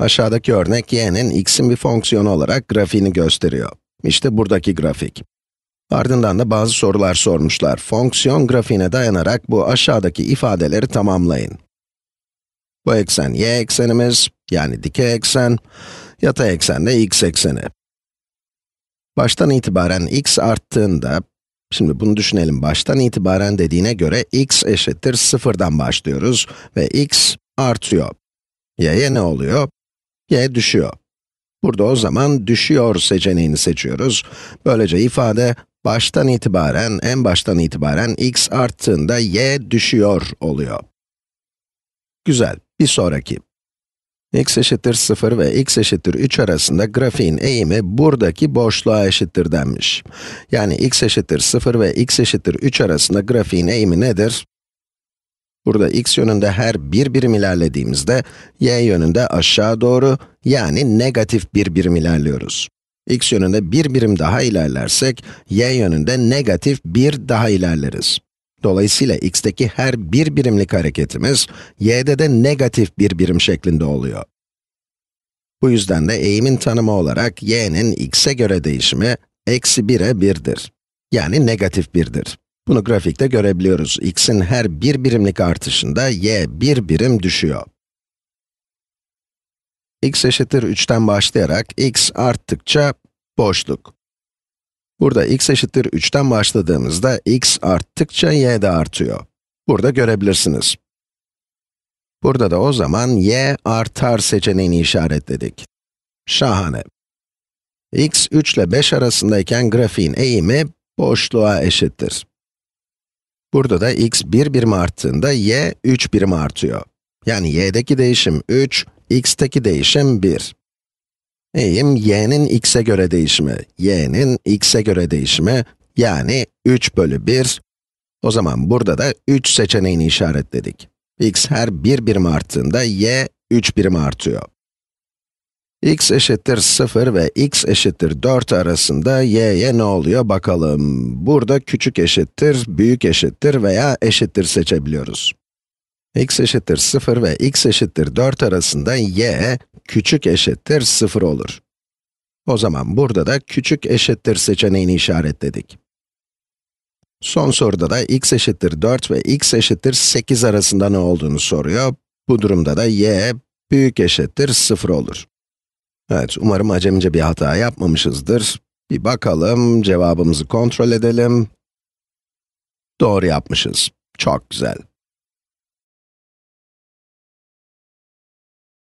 Aşağıdaki örnek, y'nin x'in bir fonksiyonu olarak grafiğini gösteriyor. İşte buradaki grafik. Ardından da bazı sorular sormuşlar. Fonksiyon grafiğine dayanarak bu aşağıdaki ifadeleri tamamlayın. Bu eksen y eksenimiz, yani dikey eksen, yatay eksen de x ekseni. Baştan itibaren x arttığında, şimdi bunu düşünelim, baştan itibaren dediğine göre x eşittir 0'dan başlıyoruz ve x artıyor. Y'ye ne oluyor? Y düşüyor. Burada o zaman düşüyor seçeneğini seçiyoruz. Böylece ifade baştan itibaren, en baştan itibaren x arttığında y düşüyor oluyor. Güzel, bir sonraki. X eşittir 0 ve x eşittir 3 arasında grafiğin eğimi buradaki boşluğa eşittir denmiş. Yani x eşittir 0 ve x eşittir 3 arasında grafiğin eğimi nedir? Burada x yönünde her bir birim ilerlediğimizde, y yönünde aşağı doğru, yani negatif bir birim ilerliyoruz. X yönünde bir birim daha ilerlersek, y yönünde negatif bir daha ilerleriz. Dolayısıyla x'teki her bir birimlik hareketimiz, y'de de negatif bir birim şeklinde oluyor. Bu yüzden de eğimin tanımı olarak, y'nin x'e göre değişimi, eksi 1'e 1'dir. Yani negatif 1'dir. Bunu grafikte görebiliyoruz. X'in her bir birimlik artışında y bir birim düşüyor. X eşittir 3'ten başlayarak x arttıkça boşluk. Burada x eşittir 3'ten başladığımızda x arttıkça y de artıyor. Burada görebilirsiniz. Burada da o zaman y artar seçeneğini işaretledik. Şahane. X 3 ile 5 arasındayken grafiğin eğimi boşluğa eşittir. Burada da x 1 birim arttığında y 3 birim artıyor. Yani y'deki değişim 3, x'teki değişim 1. Eğim y'nin x'e göre değişimi, y'nin x'e göre değişimi, yani 3 bölü 1. O zaman burada da 3 seçeneğini işaretledik. X her 1 birim arttığında y 3 birim artıyor. X eşittir 0 ve x eşittir 4 arasında y'ye ne oluyor bakalım. Burada küçük eşittir, büyük eşittir veya eşittir seçebiliyoruz. X eşittir 0 ve x eşittir 4 arasında y küçük eşittir 0 olur. O zaman burada da küçük eşittir seçeneğini işaretledik. Son soruda da x eşittir 4 ve x eşittir 8 arasında ne olduğunu soruyor. Bu durumda da y büyük eşittir 0 olur. Evet, umarım acemice bir hata yapmamışızdır. Bir bakalım, cevabımızı kontrol edelim. Doğru yapmışız. Çok güzel.